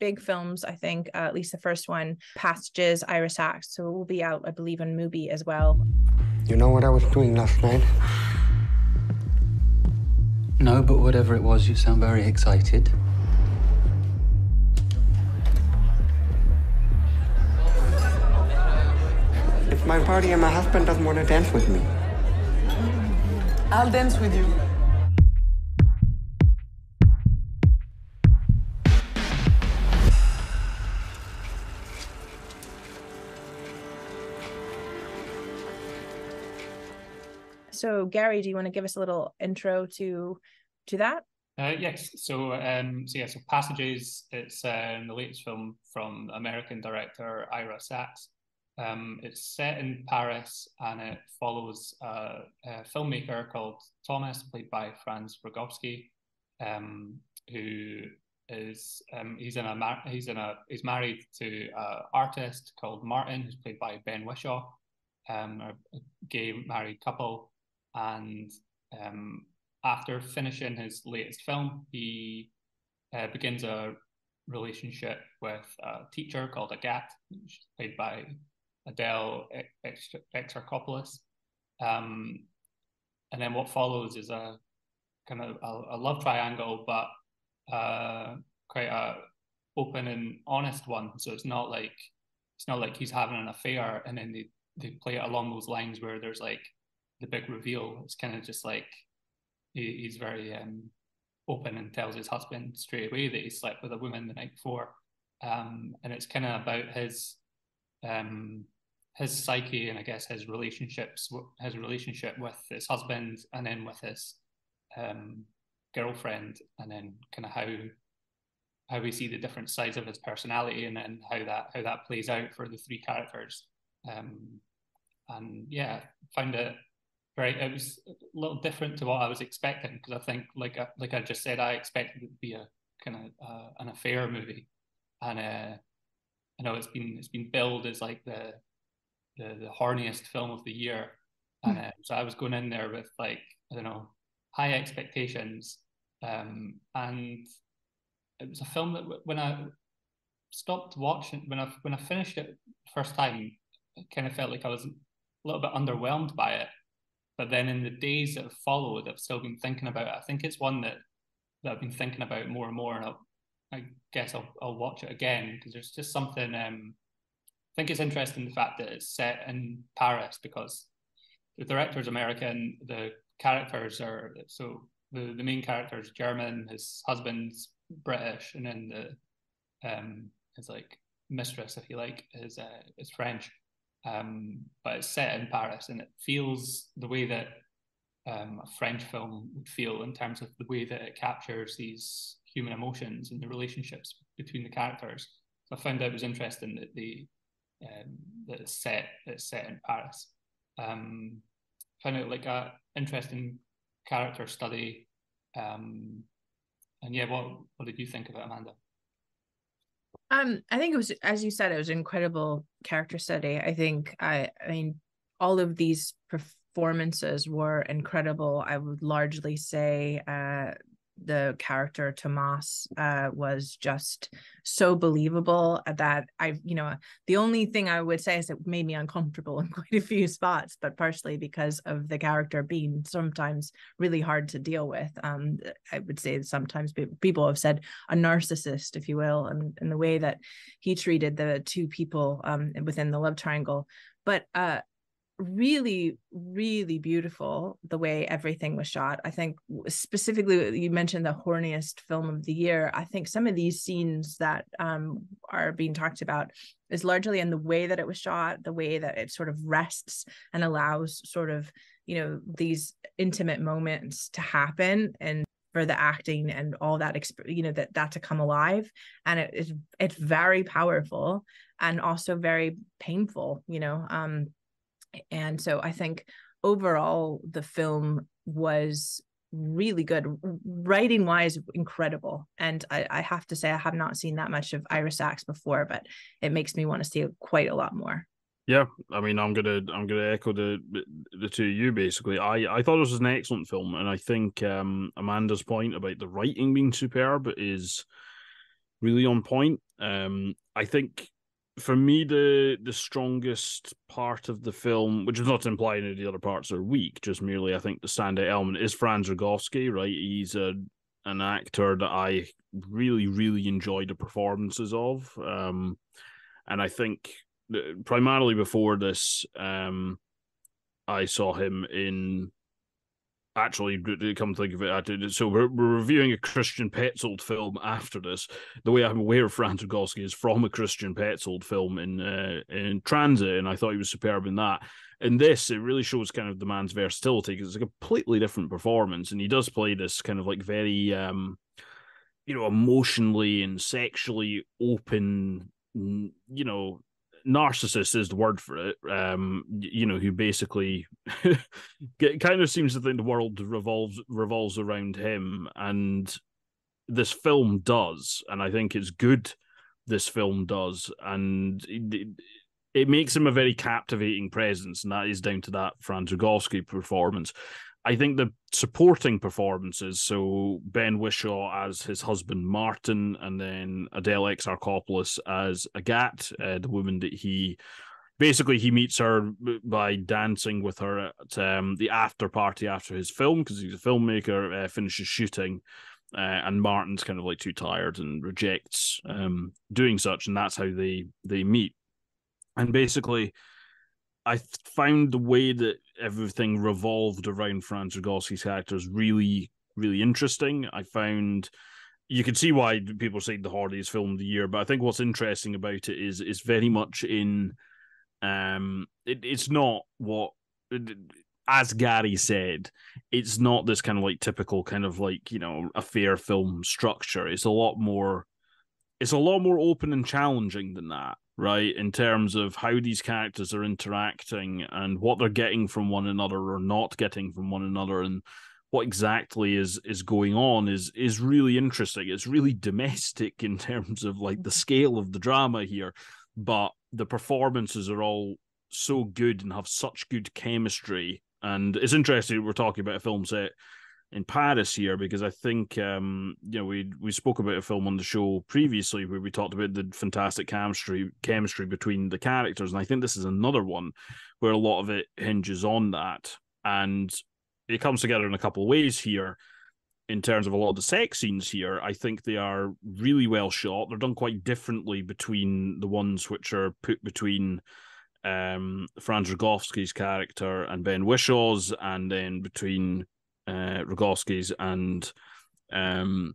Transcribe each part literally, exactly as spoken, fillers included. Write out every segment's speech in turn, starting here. big films, I think, uh, at least the first one, Passages, Ira Sachs. So it will be out, I believe, on MUBI as well. You know what I was doing last night? No, but whatever it was, you sound very excited. It's my party and my husband doesn't want to dance with me. I'll dance with you. So, Gary, do you want to give us a little intro to to that? Uh, yes. So, um, so yeah. So, Passages. It's um, the latest film from American director Ira Sachs. Um, it's set in Paris and it follows uh, a filmmaker called Thomas, played by Franz Rogowski, um, who is um, he's in a he's in a he's married to an artist called Martin, who's played by Ben Whishaw, um, a gay married couple. And um, after finishing his latest film, he uh, begins a relationship with a teacher called Agat, which is played by Adele Exarchopoulos. Um, and then what follows is a kind of a, a love triangle, but uh, quite a open and honest one. So it's not like it's not like he's having an affair, and then they they play it along those lines where there's like the big reveal. It's kind of just like he, he's very um, open and tells his husband straight away that he slept with a woman the night before, um, and it's kind of about his um, his psyche and I guess his relationships, his relationship with his husband and then with his um, girlfriend, and then kind of how how we see the different sides of his personality and then how that how that plays out for the three characters, um, and yeah, found it. Right, it was a little different to what I was expecting because I think, like I, like I just said, I expected it to be a kind of uh, an affair movie, and uh, I know it's been it's been billed as like the the, the horniest film of the year, and uh, so I was going in there with like I don't know high expectations, um, and it was a film that when I stopped watching, when I when I finished it the first time, I kind of felt like I was a little bit underwhelmed by it. But then in the days that have followed, I've still been thinking about it. I think it's one that, that I've been thinking about more and more, and I'll, I guess I'll, I'll watch it again because there's just something. Um, I think it's interesting the fact that it's set in Paris because the director's American, the characters are so the, the main character is German, his husband's British, and then the um, his like mistress, if you like, is uh, is French. Um, but it's set in Paris, and it feels the way that um, a French film would feel in terms of the way that it captures these human emotions and the relationships between the characters. So I found out it was interesting that the um, that it's set it's set in Paris. Um, found out like a interesting character study. Um, and yeah, what what did you think of it, Amanda? Um, I think it was, as you said, it was an incredible character study. I think, I, I mean, all of these performances were incredible. I would largely say uh, the character Tomas uh, was just so believable that I, you know, the only thing I would say is it made me uncomfortable in quite a few spots, but partially because of the character being sometimes really hard to deal with. Um, I would say sometimes people have said a narcissist, if you will, and, and the way that he treated the two people um, within the love triangle. But uh, really, really beautiful the way everything was shot. I think specifically you mentioned the horniest film of the year. I think some of these scenes that um, are being talked about is largely in the way that it was shot, the way that it sort of rests and allows sort of, you know, these intimate moments to happen and for the acting and all that, you know, that that to come alive. And it is, it's very powerful and also very painful, you know, um, and so I think overall the film was really good, writing wise, incredible. And I, I have to say I have not seen that much of Ira Sachs before, but it makes me want to see quite a lot more. Yeah, I mean, I'm gonna I'm gonna echo the the two of you basically. I I thought this was an excellent film, and I think um, Amanda's point about the writing being superb is really on point. Um, I think for me, the the strongest part of the film, which is not to imply any of the other parts are weak, just merely I think the standout element is Franz Rogowski, right? He's a an actor that I really, really enjoy the performances of. Um, and I think that primarily before this, um, I saw him in... Actually, come think of it, so we're, we're reviewing a Christian Petzold film after this. The way I'm aware of Franz Rogowski is from a Christian Petzold film in uh, in Transit, and I thought he was superb in that. In this, it really shows kind of the man's versatility because it's a completely different performance, and he does play this kind of like very, um, you know, emotionally and sexually open, you know, narcissist is the word for it, um you know, who basically get, kind of seems to think the world revolves revolves around him, and this film does, and I think it's good this film does, and it, it makes him a very captivating presence, and that is down to that Franz Rogowski performance. I think the supporting performances, so Ben Whishaw as his husband Martin, and then Adele Exarchopoulos as Agat, uh, the woman that he basically he meets her by dancing with her at um, the after party after his film, because he's a filmmaker, uh, finishes shooting, uh, and Martin's kind of like too tired and rejects um, doing such, and that's how they they meet. And basically, I found the way that everything revolved around Franz Rogowski's characters really, really interesting. I found you can see why people say the hardiest film of the year, but I think what's interesting about it is it's very much in. Um, it, it's not what, as Gary said, it's not this kind of like typical kind of like, you know, affair film structure. It's a lot more. It's a lot more open and challenging than that. Right, in terms of how these characters are interacting and what they're getting from one another or not getting from one another, and what exactly is is going on is is really interesting. It's really domestic in terms of like the scale of the drama here, but the performances are all so good and have such good chemistry. And it's interesting we're talking about a film set in Paris here, because I think um, you know, we we spoke about a film on the show previously where we talked about the fantastic chemistry chemistry between the characters, and I think this is another one where a lot of it hinges on that, and it comes together in a couple of ways here. In terms of a lot of the sex scenes here, I think they are really well shot. They're done quite differently between the ones which are put between um, Franz Rogowski's character and Ben Wishaw's, and then between Uh, Rogowski's and um,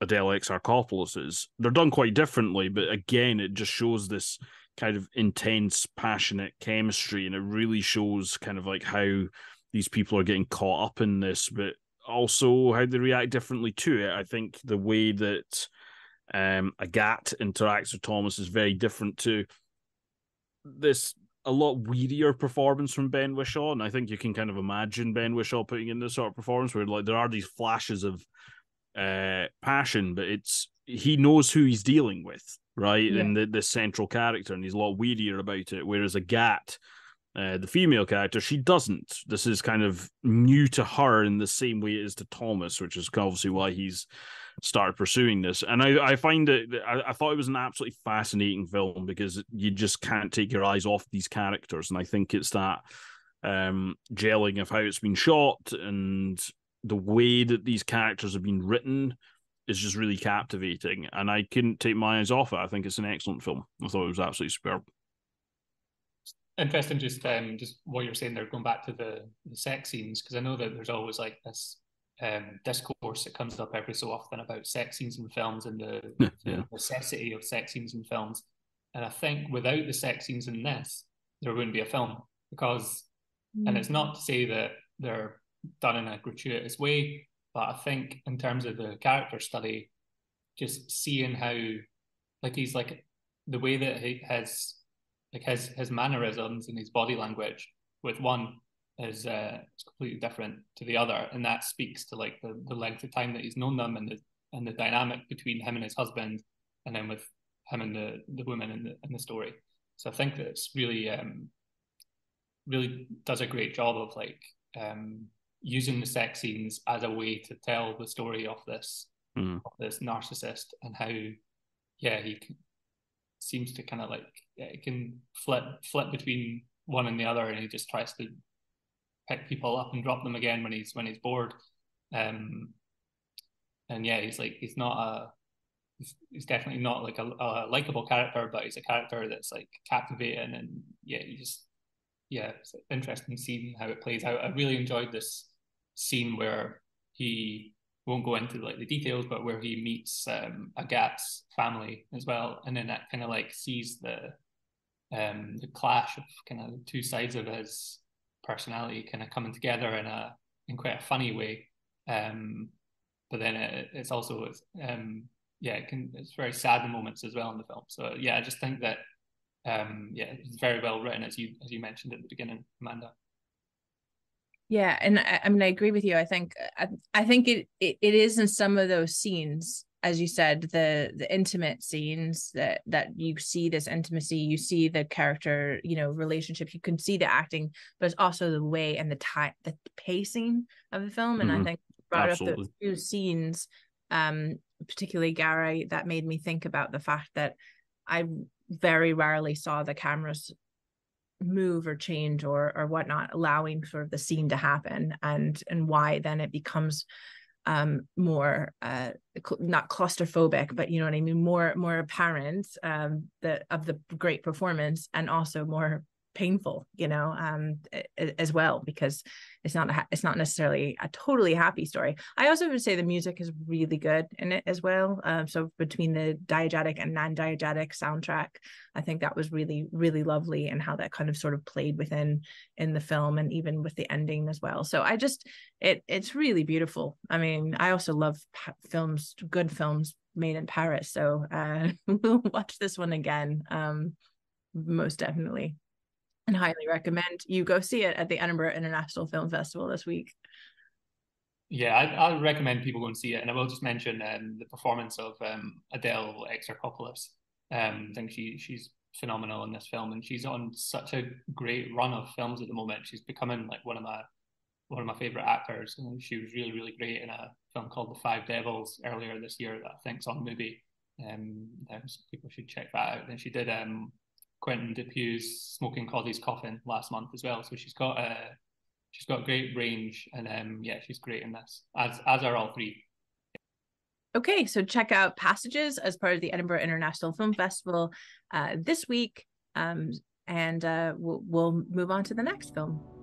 Adele Exarchopoulos's. They're done quite differently, but again, it just shows this kind of intense, passionate chemistry, and it really shows kind of like how these people are getting caught up in this, but also how they react differently to it. I think the way that um, Agat interacts with Thomas is very different to this a lot weedier performance from Ben Whishaw, and I think you can kind of imagine Ben Whishaw putting in this sort of performance where like there are these flashes of uh, passion, but it's he knows who he's dealing with, right? Yeah. And the, the central character, and he's a lot weedier about it. Whereas Agat, uh, the female character, she doesn't. This is kind of new to her in the same way it is to Thomas, which is obviously why he's started pursuing this. And I, I find it, I, I thought it was an absolutely fascinating film because you just can't take your eyes off these characters. And I think it's that um, gelling of how it's been shot and the way that these characters have been written is just really captivating. And I couldn't take my eyes off it. I think it's an excellent film. I thought it was absolutely superb. Interesting, just um, just what you're saying there, going back to the, the sex scenes, because I know that there's always like this Um, discourse that comes up every so often about sex scenes in films and the, yeah. the necessity of sex scenes in films, and I think without the sex scenes in this there wouldn't be a film, because mm. and it's not to say that they're done in a gratuitous way, but I think in terms of the character study, just seeing how like he's like the way that he has like his, his mannerisms and his body language with one is uh it's completely different to the other, and that speaks to like the, the length of time that he's known them and the and the dynamic between him and his husband, and then with him and the the woman in the in the story. So I think that it's really um really does a great job of like um using the sex scenes as a way to tell the story of this mm. of this narcissist and how yeah, he can, seems to kind of like, yeah, he can flip flip between one and the other, and he just tries to pick people up and drop them again when he's when he's bored. Um, and yeah, he's like he's not a he's, he's definitely not like a, a likable character, but he's a character that's like captivating, and yeah, you just yeah, it's an interesting scene how it plays out. I really enjoyed this scene where he won't go into like the details, but where he meets um, Agat's family as well, and then that kind of like sees the um the clash of kind of two sides of his personality kind of coming together in a in quite a funny way. Um, but then it, it's also it's, um yeah it can it's very sad moments as well in the film. So yeah, I just think that um yeah it's very well written, as you as you mentioned at the beginning, Amanda. Yeah, and I, I mean I agree with you. I think I, I think it, it it is in some of those scenes, as you said, the the intimate scenes that that you see this intimacy, you see the character, you know, relationship, you can see the acting, but it's also the way and the time, the pacing of the film. And mm-hmm. I think you brought Absolutely. up those two scenes, um, particularly Gary, that made me think about the fact that I very rarely saw the cameras move or change or or whatnot, allowing sort of the scene to happen, and and why then it becomes um more uh cl- not claustrophobic, but you know what I mean, more more apparent um the of the great performance, and also more painful, you know, um as well, because it's not a, it's not necessarily a totally happy story. I also would say the music is really good in it as well. Um, so between the diegetic and non-diegetic soundtrack, I think that was really, really lovely, and how that kind of sort of played within in the film, and even with the ending as well. So I just, it it's really beautiful. I mean, I also love films, good films made in Paris. So uh, we'll watch this one again, um, most definitely. And highly recommend you go see it at the Edinburgh International Film Festival this week. Yeah, I, I recommend people go and see it. And I will just mention um, the performance of um, Adele Exarchopoulos. Um, I think she she's phenomenal in this film, and she's on such a great run of films at the moment. She's becoming like one of my one of my favorite actors. And she was really really great in a film called The Five Devils earlier this year that I think's on MUBI. Um, people should check that out. And she did um. Quentin Dupieux's Smoking Causes Coughing last month as well. So she's got a uh, she's got great range, and um yeah, she's great in this, as as are all three. Okay, so check out Passages as part of the Edinburgh International Film Festival uh, this week, um, and uh, we'll, we'll move on to the next film.